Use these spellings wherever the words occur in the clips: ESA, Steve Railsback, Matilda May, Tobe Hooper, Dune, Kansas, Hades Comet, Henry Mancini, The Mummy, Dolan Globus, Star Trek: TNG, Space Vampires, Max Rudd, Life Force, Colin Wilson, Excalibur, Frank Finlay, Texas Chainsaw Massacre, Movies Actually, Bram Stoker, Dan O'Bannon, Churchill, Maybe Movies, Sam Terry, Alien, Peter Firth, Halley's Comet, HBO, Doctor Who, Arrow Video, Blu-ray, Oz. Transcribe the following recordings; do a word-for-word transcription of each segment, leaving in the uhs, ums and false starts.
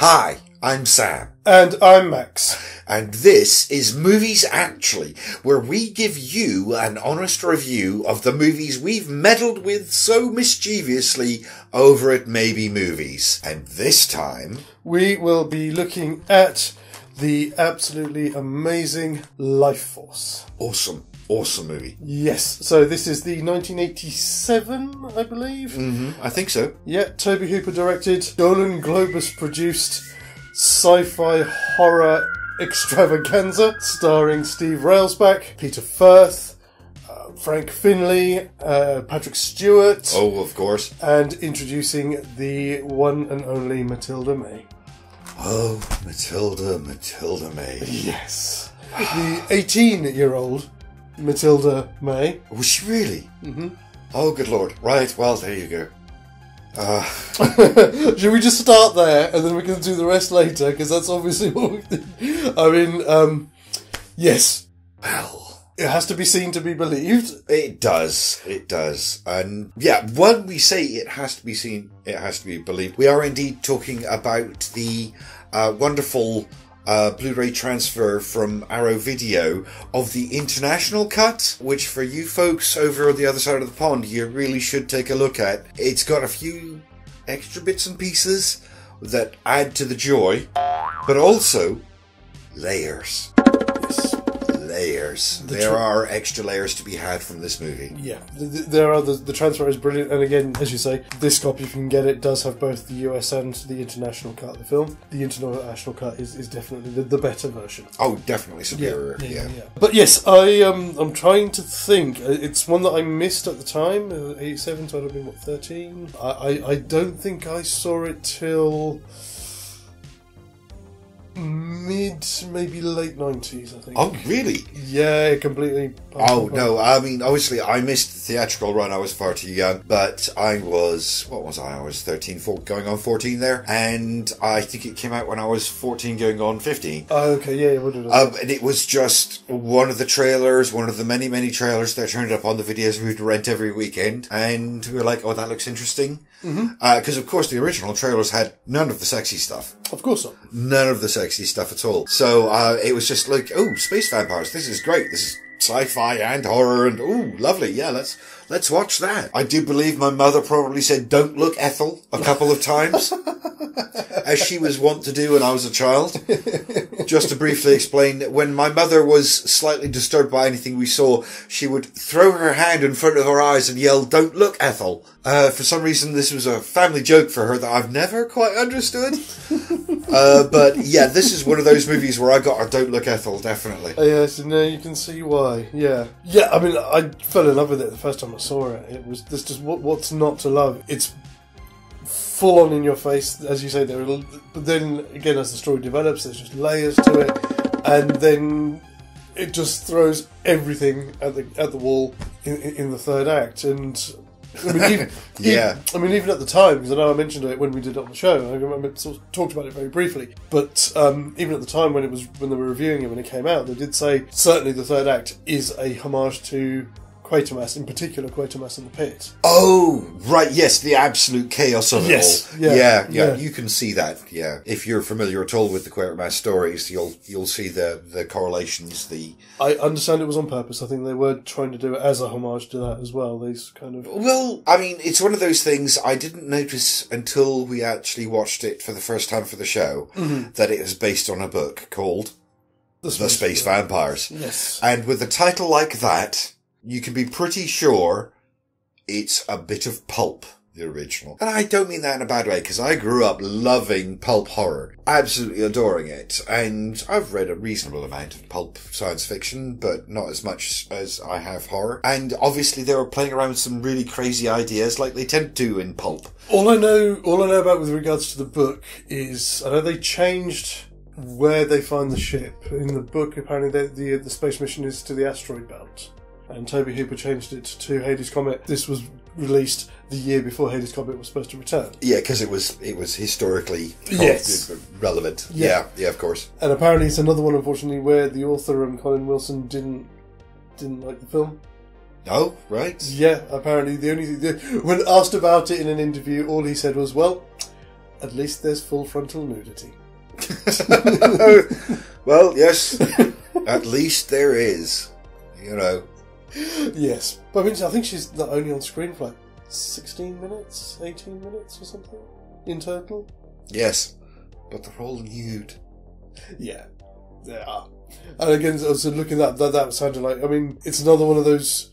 Hi, I'm Sam. And I'm Max. And this is Movies Actually, where we give you an honest review of the movies we've meddled with so mischievously over at Maybe Movies. And this time, we will be looking at the absolutely amazing Life Force. Awesome. Awesome movie. Yes. So this is the nineteen eighty-seven, I believe? Mm-hmm. I think so. Yeah. Tobe Hooper directed, Dolan Globus produced sci-fi horror extravaganza starring Steve Railsback, Peter Firth, uh, Frank Finlay, uh, Patrick Stewart. Oh, of course. And introducing the one and only Matilda May. Oh, Matilda, Matilda May. Yes. The eighteen-year-old... Matilda May. Was she really? Mm-hmm. Oh, good lord. Right, well, there you go. Uh. Should we just start there, and then we can do the rest later, because that's obviously what we did. I mean, um, yes. Well. It has to be seen to be believed. It does. It does. And yeah, when we say it has to be seen, it has to be believed. We are indeed talking about the uh, wonderful... Uh, Blu-ray transfer from Arrow Video of the international cut, which for you folks over on the other side of the pond, you really should take a look at. It's got a few extra bits and pieces that add to the joy, but also layers. Yes. Layers. The there are extra layers to be had from this movie. Yeah, there are. The, the transfer is brilliant, and again, as you say, this copy, if you can get it, does have both the U S and the international cut of the film. The international cut is, is definitely the, the better version. Oh, definitely superior. Yeah, yeah, yeah. yeah. But yes, I um, I'm trying to think. It's one that I missed at the time, eighty-seven. So I'd have been what, thirteen. I, I I don't think I saw it till mid, maybe late nineties, I think. Oh, really? Yeah, completely. Oh, no, I mean, obviously, I missed the theatrical run. I was far too young, but I was, what was I? I was thirteen, going on fourteen there, and I think it came out when I was fourteen, going on fifteen. Oh, okay, yeah, it would have done. Um, and it was just one of the trailers, one of the many, many trailers that turned up on the videos we'd rent every weekend, and we were like, oh, that looks interesting. Because, mm-hmm. uh, of course, the original trailers had none of the sexy stuff. Of course not. None of the sexy stuff at all. So uh, it was just like, oh, Space Vampires, this is great. This is sci-fi and horror and, ooh, lovely. Yeah, let's let's watch that. I do believe my mother probably said, don't look, Ethel, a couple of times, as she was wont to do when I was a child. Just to briefly explain, when my mother was slightly disturbed by anything we saw, she would throw her hand in front of her eyes and yell, don't look, Ethel. Uh, for some reason, this was a family joke for her that I've never quite understood. uh, but yeah, this is one of those movies where I got a don't look, Ethel, definitely. Oh, yes, and now you can see why, yeah. Yeah, I mean, I fell in love with it the first time I saw it. It was this just what, what's not to love. It's full on in your face, as you say there, but then again, as the story develops, there's just layers to it, and then it just throws everything at the at the wall in, in the third act. And I mean, even, yeah, even, I mean, even at the time, because I know I mentioned it when we did it on the show. I remember sort of talked about it very briefly, but um, even at the time when it was when they were reviewing it when it came out, they did say certainly the third act is a homage to Quatermass, in particular Quatermass and the Pit. Oh, right, yes, the absolute chaos of it yes, all. Yeah yeah, yeah, yeah, you can see that, yeah. If you're familiar at all with the Quatermass stories, you'll you'll see the, the correlations, the... I understand it was on purpose. I think they were trying to do it as a homage to that as well. These kind of... Well, I mean, it's one of those things I didn't notice until we actually watched it for the first time for the show, mm-hmm. that it was based on a book called The Space, the Space Vampires. Yes. And with a title like that... you can be pretty sure it's a bit of pulp, the original. And I don't mean that in a bad way, because I grew up loving pulp horror. Absolutely adoring it. And I've read a reasonable amount of pulp science fiction, but not as much as I have horror. And obviously they were playing around with some really crazy ideas, like they tend to in pulp. All I know, all I know about with regards to the book is, I know they changed... where they find the ship. In the book, apparently the, the, the space mission is to the asteroid belt. And Tobe Hooper changed it to Hades Comet. This was released the year before Hades Comet was supposed to return. Yeah, because it was it was historically yes. relevant. Yeah. yeah, yeah, of course. And apparently it's another one, unfortunately, where the author and Colin Wilson didn't didn't like the film. Oh, right. Yeah, apparently the only thing, when asked about it in an interview, all he said was, "Well, At least there's full frontal nudity. Well, yes. At least there is. You know. Yes. But I mean, I think she's not only on screen for like sixteen minutes, eighteen minutes or something in total. Yes. But they're all nude. Yeah. They are. And again, I was looking at that, that sounded like, I mean, it's another one of those...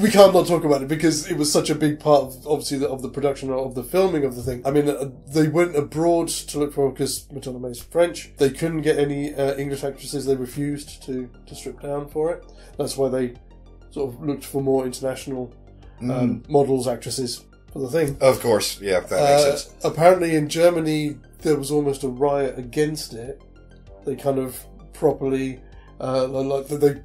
We can't not talk about it because it was such a big part of, obviously, of the production, of the filming of the thing. I mean, they went abroad to look for, because Matilda May's French, they couldn't get any uh, English actresses. They refused to, to strip down for it. That's why they sort of looked for more international um, mm. models, actresses for the thing. Of course, yeah, that makes uh, sense. Apparently in Germany there was almost a riot against it. They kind of properly uh, like they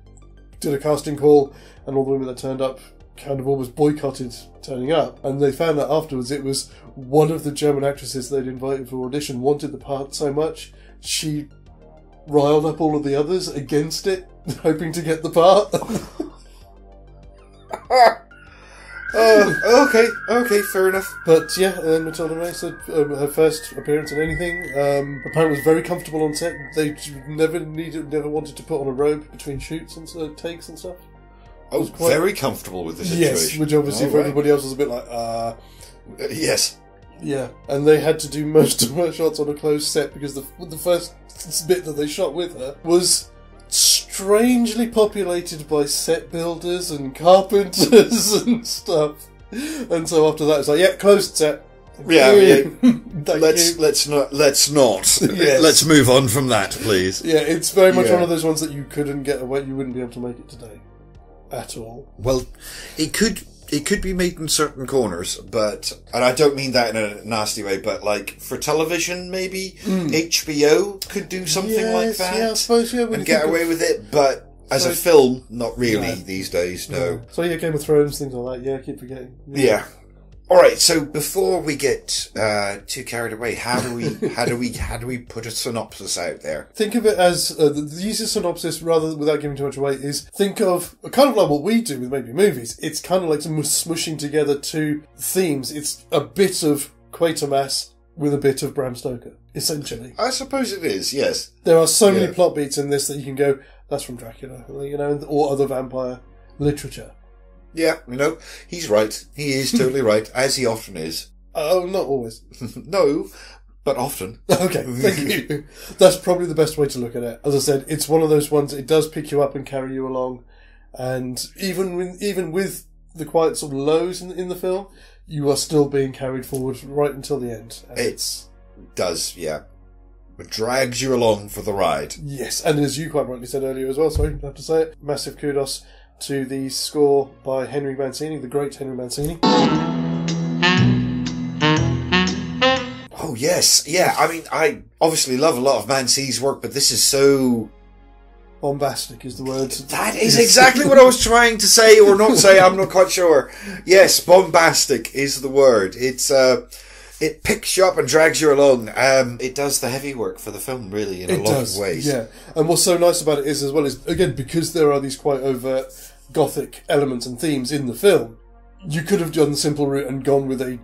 did a casting call, and all the women that turned up kind of almost boycotted turning up. And they found out afterwards it was one of the German actresses they'd invited for audition wanted the part so much, she riled up all of the others against it, hoping to get the part. Oh, okay, okay, fair enough. But yeah, um, Matilda May said um, her first appearance in anything. Um, apparently, was very comfortable on set. They never needed, never wanted to put on a robe between shoots and uh, takes and stuff. I was quite... very comfortable with the situation. Yes, which obviously oh, for right. everybody else was a bit like, uh... uh... Yes. Yeah, and they had to do most of her shots on a closed set because the the first bit that they shot with her was strangely populated by set builders and carpenters and stuff. And so after that, it's like, yeah, closed set. Yeah, yeah. let's you. let's not let's not yes. let's move on from that, please. Yeah, it's very much yeah. one of those ones that you couldn't get away. You wouldn't be able to make it today. At all. Well, it could it could be made in certain corners, but and I don't mean that in a nasty way, but like for television, maybe mm. H B O could do something yes, like that yeah, I suppose, yeah, and get away of, with it. But as so, a film, not really yeah. these days. No. Yeah. So yeah, Game of Thrones, things like that. Yeah, I keep forgetting. Yeah. yeah. All right. So before we get uh, too carried away, how do we how do we how do we put a synopsis out there? Think of it as uh, the, the easiest synopsis, rather than without giving too much away, is think of kind of like what we do with Maybe Movies. It's kind of like some smushing together two themes. It's a bit of Quatermass with a bit of Bram Stoker, essentially. I suppose it is. Yes. There are so yeah. many plot beats in this that you can go, that's from Dracula, you know, or other vampire literature. Yeah, you know, he's right. He is totally right, as he often is. Oh, uh, not always. No, but often. Okay, thank you. That's probably the best way to look at it. As I said, it's one of those ones, it does pick you up and carry you along. And even with, even with the quiet sort of lows in, in the film, you are still being carried forward right until the end. And it's, it does, yeah. It drags you along for the ride. Yes, and as you quite rightly said earlier as well, so I have to say it, massive kudos to the score by Henry Mancini, the great Henry Mancini. Oh yes, yeah. I mean, I obviously love a lot of Mancini's work, but this is so bombastic is the word. That is exactly what I was trying to say or not say. I'm not quite sure. Yes, bombastic is the word. It's uh, it picks you up and drags you along. Um, it does the heavy work for the film, really, in a lot of ways. Yeah, and what's so nice about it is, as well, is again because there are these quite overt Gothic elements and themes in the film, you could have done the simple route and gone with a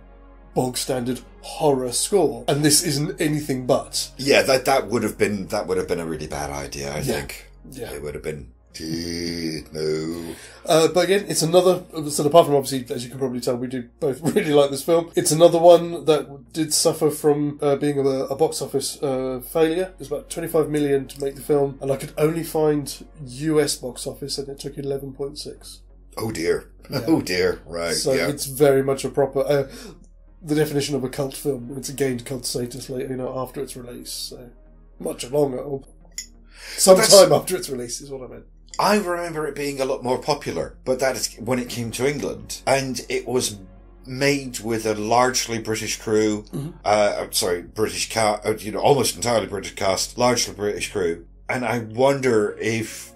bog standard horror score, and this isn't anything but. Yeah, that that would have been that would have been a really bad idea, I yeah. think. Yeah, it would have been. No, uh, but again, it's another. So apart from obviously, as you can probably tell, we do both really like this film. It's another one that did suffer from uh, being a, a box office uh, failure. It was about twenty-five million to make the film, and I could only find U S box office, and it took eleven point six. Oh dear! Yeah. Oh dear! Right. So yeah. It's very much a proper. Uh, the definition of a cult film. It's gained cult status later, you know, after its release. So much longer. Some time after its release is what I meant. I remember it being a lot more popular, but that is when it came to England. And it was made with a largely British crew, mm-hmm. uh, sorry, British cast, you know, almost entirely British cast, largely British crew. And I wonder if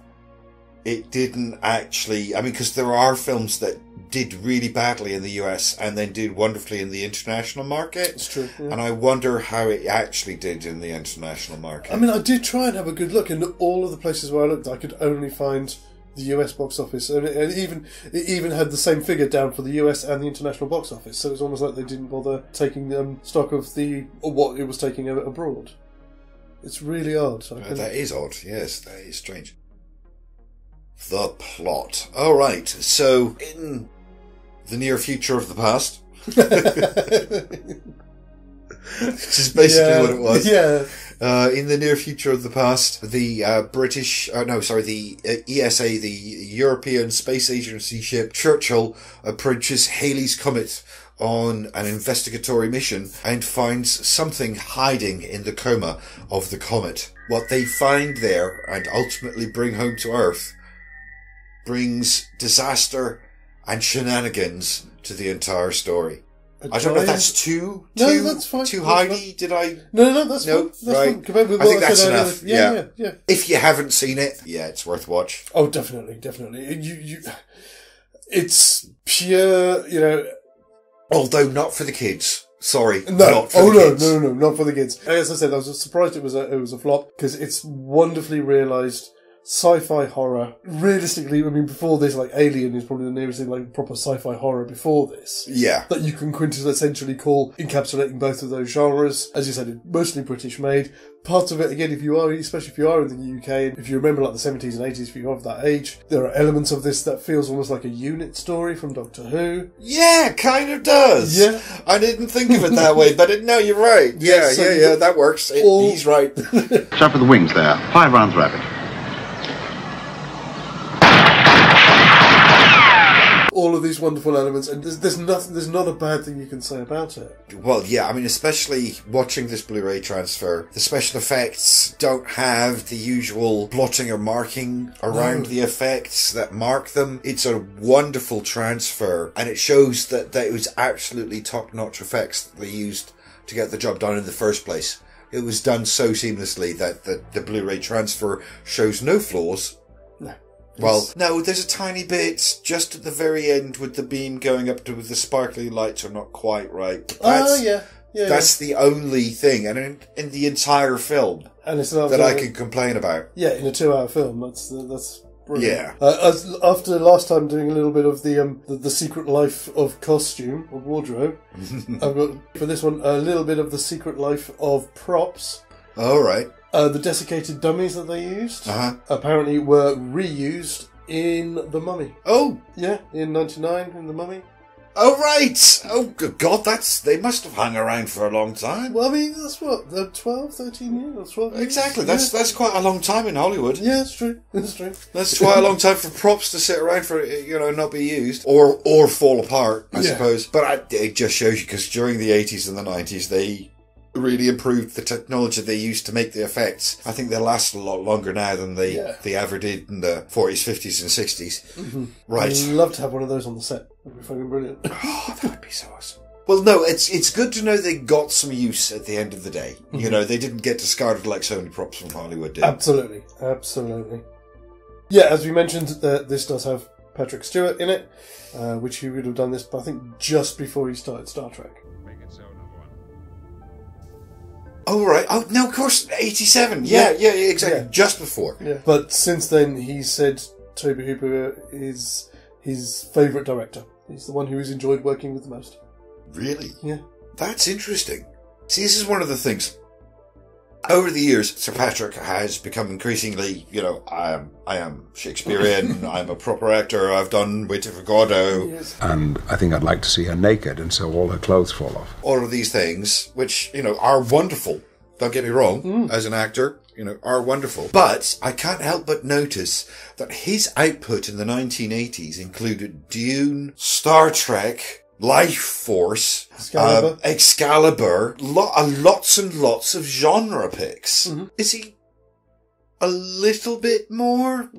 it didn't actually, I mean, because there are films that did really badly in the U S and then did wonderfully in the international market. It's true. Yeah. And I wonder how it actually did in the international market. I mean, I did try and have a good look, and all of the places where I looked, I could only find the U S box office, and it even it even had the same figure down for the U S and the international box office. So it's almost like they didn't bother taking um, stock of the or what it was taking abroad. It's really odd. I uh, that is odd. Yes, that is strange. The plot. All right. So in the near future of the past, which is basically yeah, what it was. Yeah. Uh, in the near future of the past, the uh, British, uh, no, sorry, the uh, E S A, the European Space Agency ship Churchill, approaches Halley's Comet on an investigatory mission and finds something hiding in the coma of the comet. What they find there and ultimately bring home to Earth brings disaster and shenanigans to the entire story. I don't know if that's too, too, no, that's fine. too Heidi, did I? No, no, that's no, fine. Right. That's fine. With I think that's I enough. Yeah, yeah. Yeah, yeah. If you haven't seen it, yeah, it's worth watch. Oh, definitely, definitely. You, you, it's pure, you know. Although not for the kids. Sorry, no. not for oh, the no, kids. Oh, no, no, no, not for the kids. As I said, I was surprised it was a, it was a flop, because it's wonderfully realised sci-fi horror. Realistically, I mean, before this, like, Alien is probably the nearest thing, like, proper sci-fi horror before this. Yeah. That you can quintessentially call encapsulating both of those genres. As you said, mostly British-made. Part of it, again, if you are, especially if you are in the U K, if you remember, like, the seventies and eighties, if you're of that age, there are elements of this that feels almost like a unit story from Doctor Who. Yeah, kind of does. Yeah. I didn't think of it that way, but it, no, you're right. Yeah, yeah, so yeah, yeah, that works. It, all... He's right. Shut for the wings there. Five rounds rapid. All of these wonderful elements, and there's, there's nothing, there's not a bad thing you can say about it. Well, yeah, I mean, especially watching this Blu-ray transfer, the special effects don't have the usual blotting or marking around no. the effects that mark them. It's a wonderful transfer, and it shows that, that it was absolutely top-notch effects that they used to get the job done in the first place. It was done so seamlessly that the, the Blu-ray transfer shows no flaws. Well, no, there's a tiny bit just at the very end with the beam going up to the sparkly lights are not quite right. Oh, uh, yeah. yeah. That's yeah. the only thing and in, in the entire film and it's that I can complain about. Yeah, in a two-hour film, that's uh, that's brilliant. Yeah. Uh, as, after last time doing a little bit of the um the, the secret life of costume, of wardrobe, I've got, for this one, a little bit of the secret life of props. All right. Uh, the desiccated dummies that they used uh-huh. apparently were reused in The Mummy. Oh! Yeah, in ninety-nine, in The Mummy. Oh, right! Oh, good God, that's... They must have hung around for a long time. Well, I mean, that's what, twelve, thirteen years? twelve years? Exactly, that's yeah. that's quite a long time in Hollywood. Yeah, that's true, that's true. That's quite a long time for props to sit around for, you know, not be used. Or or fall apart, I yeah. suppose. But I, it just shows you, because during the eighties and the nineties, they... really improved the technology they used to make the effects. I think they last a lot longer now than they, yeah. they ever did in the forties, fifties and sixties. Mm-hmm. Right. I'd love to have one of those on the set. That'd be fucking brilliant. Oh, that would be so awesome. Well, no, it's it's good to know they got some use at the end of the day. Mm-hmm. You know, they didn't get discarded like so many props from Hollywood did. Absolutely. Absolutely. Yeah, as we mentioned, uh, this does have Patrick Stewart in it, uh, which he would have done this, I think, just before he started Star Trek. Oh, right. Oh, no, of course, eighty-seven. Yeah, yeah, yeah exactly. Yeah. Just before. Yeah. But since then, he said Tobe Hooper is his favourite director. He's the one who has enjoyed working with the most. Really? Yeah. That's interesting. See, this is one of the things. Over the years, Sir Patrick has become increasingly, you know, I am, I am Shakespearean, I'm a proper actor, I've done Waiting for Godot. Yes. And I think I'd like to see her naked, and so all her clothes fall off. All of these things, which, you know, are wonderful, don't get me wrong, mm. as an actor, you know, are wonderful. But I can't help but notice that his output in the nineteen eighties included Dune, Star Trek... Life Force, Excalibur, um, Excalibur lo uh, lots and lots of genre picks. Mm-hmm. Is he a little bit more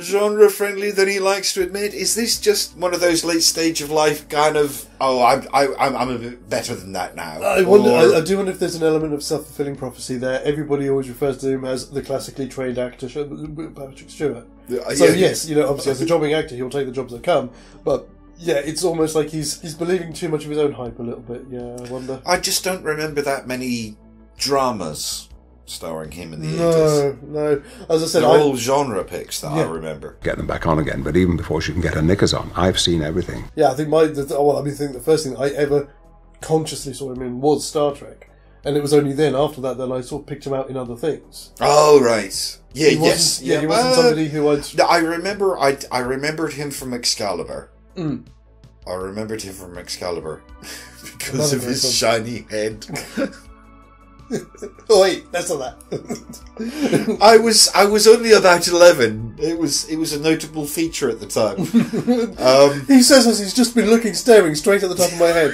genre-friendly than he likes to admit? Is this just one of those late stage of life kind of, oh, I'm, I, I'm, I'm a bit better than that now? I, wonder, or... I, I do wonder if there's an element of self-fulfilling prophecy there. Everybody always refers to him as the classically trained actor, Patrick Stewart. Uh, so yeah, yes, you know, obviously as a jobbing actor, he'll take the jobs that come, but... Yeah, it's almost like he's he's believing too much of his own hype a little bit. Yeah, I wonder. I just don't remember that many dramas starring him in the eighties. No, no. As I said, they're I, all genre picks that yeah. I remember. Get them back on again, but even before she can get her knickers on, I've seen everything. Yeah, I think my... The, well, I mean, I think the first thing I ever consciously saw him in was Star Trek. And it was only then, after that, that I sort of picked him out in other things. Oh, right. Yeah, yes. Yeah, yeah, he wasn't uh, somebody who I'd... I remember... I, I remembered him from Excalibur. Mm. I remembered him from Excalibur. Because Another of his fun. shiny head. Oh, wait, that's not that. I was I was only about eleven. It was it was a notable feature at the time. um, he says as he's just been looking, staring straight at the top of my head.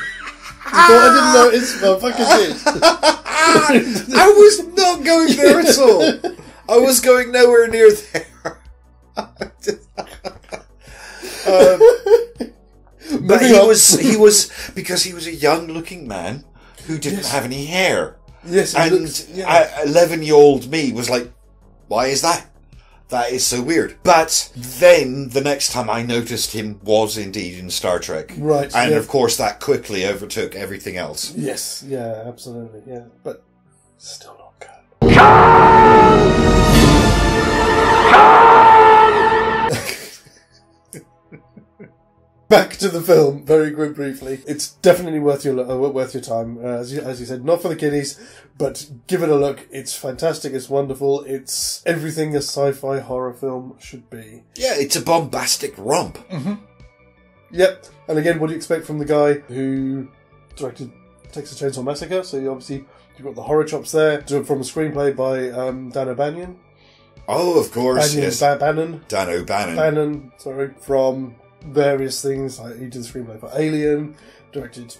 I didn't know my fucking did. I was not going there at all. I was going nowhere near there. um, but he was he was because he was a young-looking man who didn't yes. have any hair. Yes, and looks, yeah. eleven-year-old me was like, "Why is that? That is so weird." But then the next time I noticed him was indeed in Star Trek, right? And yeah. of course, that quickly overtook everything else. Yes, yeah, absolutely, yeah. But still not good. Back to the film, very briefly. It's definitely worth your uh, worth your time, uh, as you, as you said. Not for the kiddies, but give it a look. It's fantastic. It's wonderful. It's everything a sci-fi horror film should be. Yeah, it's a bombastic romp. Mm-hmm. Yep. And again, what do you expect from the guy who directed Texas Chainsaw Massacre? So you obviously you've got the horror chops there. From a screenplay by um, Dan O'Bannon. Oh, of course. Banyan, yes. Ba Bannon. Dan O'Bannon. Bannon. Sorry, from. Various things, like he did the screenplay for Alien, directed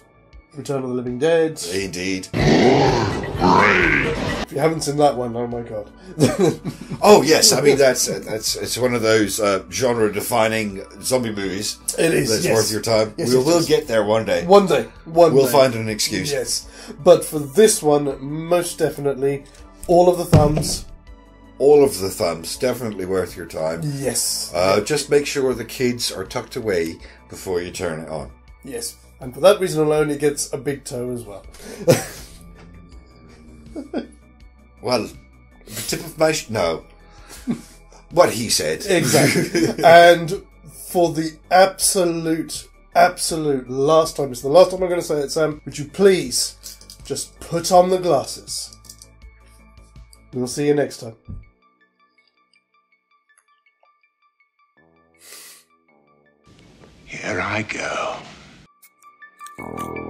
Return of the Living Dead. Indeed. If you haven't seen that one, oh my god. Oh yes, I mean that's that's it's one of those uh, genre-defining zombie movies. It is. That's yes. worth your time. Yes, we will get there one day. One day. One we'll day. Find an excuse. Yes, but for this one, most definitely, all of the thumbs. All of the thumbs, definitely worth your time. Yes. Uh, just make sure the kids are tucked away before you turn it on. Yes. And for that reason alone, it gets a big toe as well. Well, the tip of my... Sh no. What he said. Exactly. And for the absolute, absolute last time, it's the last time I'm going to say it, Sam, would you please just put on the glasses? We'll see you next time. Here I go.